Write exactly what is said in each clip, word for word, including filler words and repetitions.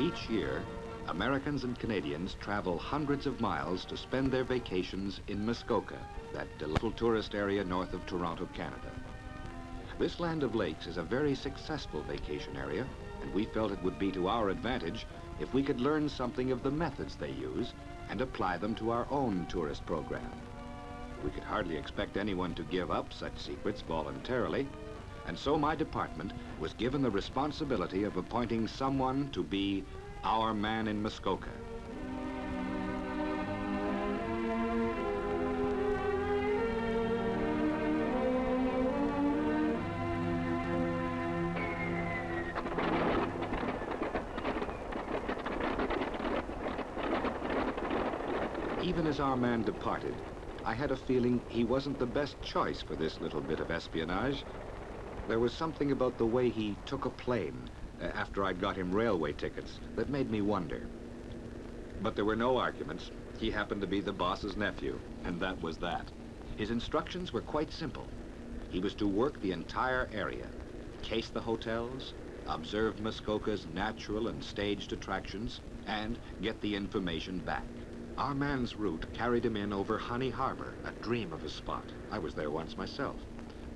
Each year, Americans and Canadians travel hundreds of miles to spend their vacations in Muskoka, that delightful tourist area north of Toronto, Canada. This land of lakes is a very successful vacation area, and we felt it would be to our advantage if we could learn something of the methods they use and apply them to our own tourist program. We could hardly expect anyone to give up such secrets voluntarily, and so my department was given the responsibility of appointing someone to be our man in Muskoka. Even as our man departed, I had a feeling he wasn't the best choice for this little bit of espionage. There was something about the way he took a plane uh, after I'd got him railway tickets that made me wonder. But there were no arguments. He happened to be the boss's nephew, and that was that. His instructions were quite simple. He was to work the entire area, case the hotels, observe Muskoka's natural and staged attractions, and get the information back. Our man's route carried him in over Honey Harbor, a dream of a spot. I was there once myself.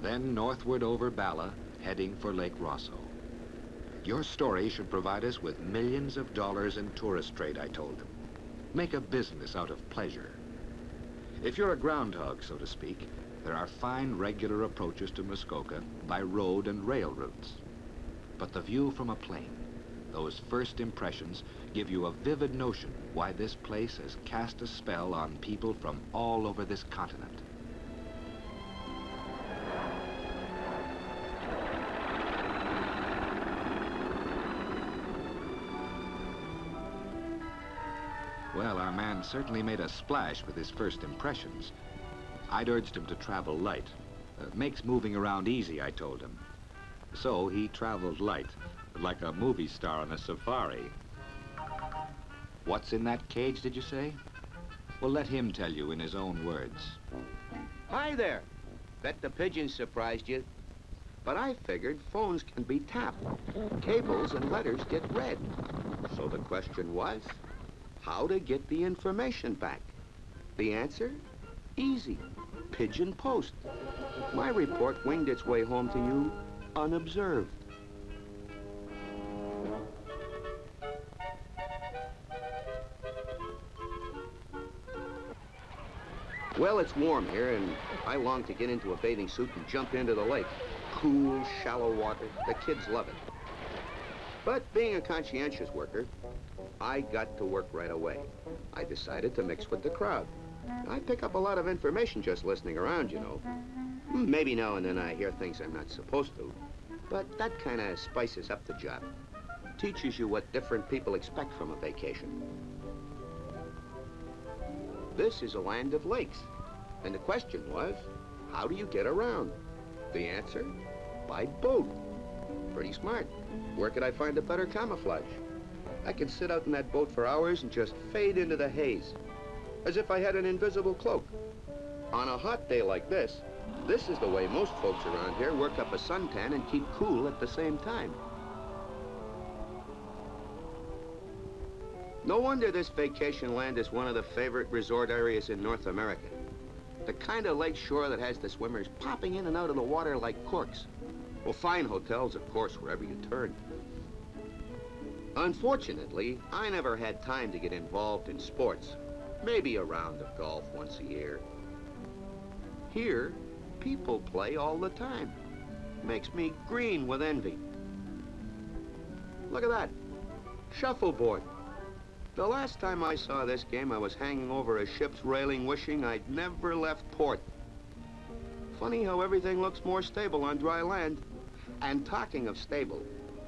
Then northward over Bala, heading for Lake Rosso. Your story should provide us with millions of dollars in tourist trade, I told them. Make a business out of pleasure. If you're a groundhog, so to speak, there are fine regular approaches to Muskoka by road and rail routes. But the view from a plane, those first impressions, give you a vivid notion why this place has cast a spell on people from all over this continent. Well, our man certainly made a splash with his first impressions. I'd urged him to travel light. Uh, makes moving around easy, I told him. So he traveled light, like a movie star on a safari. What's in that cage, did you say? Well, let him tell you in his own words. Hi there. Bet the pigeons surprised you. But I figured phones can be tapped. Cables and letters get read. So the question was, how to get the information back? The answer? Easy. Pigeon post. My report winged its way home to you unobserved. Well, it's warm here, and I long to get into a bathing suit and jump into the lake. Cool, shallow water. The kids love it. But being a conscientious worker, I got to work right away. I decided to mix with the crowd. I pick up a lot of information just listening around, you know. Maybe now and then I hear things I'm not supposed to, but that kind of spices up the job. Teaches you what different people expect from a vacation. This is a land of lakes, and the question was, how do you get around? The answer? By boat. Pretty smart. Where could I find a better camouflage? I could sit out in that boat for hours and just fade into the haze, as if I had an invisible cloak. On a hot day like this, this is the way most folks around here work up a suntan and keep cool at the same time. No wonder this vacation land is one of the favorite resort areas in North America. The kind of lake shore that has the swimmers popping in and out of the water like corks. Well, fine hotels, of course, wherever you turn. Unfortunately, I never had time to get involved in sports. Maybe a round of golf once a year. Here, people play all the time. Makes me green with envy. Look at that. Shuffleboard. The last time I saw this game, I was hanging over a ship's railing wishing I'd never left port. Funny how everything looks more stable on dry land. And talking of stable,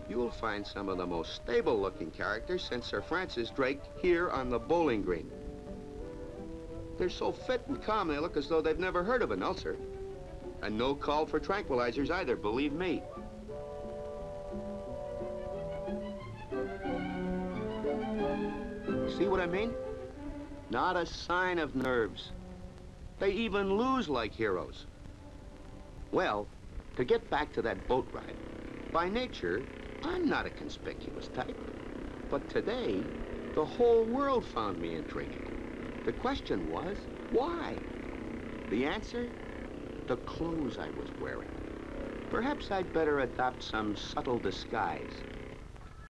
you'll find some of the most stable-looking characters since Sir Francis Drake here on the bowling green. They're so fit and calm, they look as though they've never heard of an ulcer. And no call for tranquilizers either, believe me. See what I mean? Not a sign of nerves. They even lose like heroes. Well, to get back to that boat ride, by nature, I'm not a conspicuous type. But today, the whole world found me intriguing. The question was, why? The answer? The clothes I was wearing. Perhaps I'd better adopt some subtle disguise.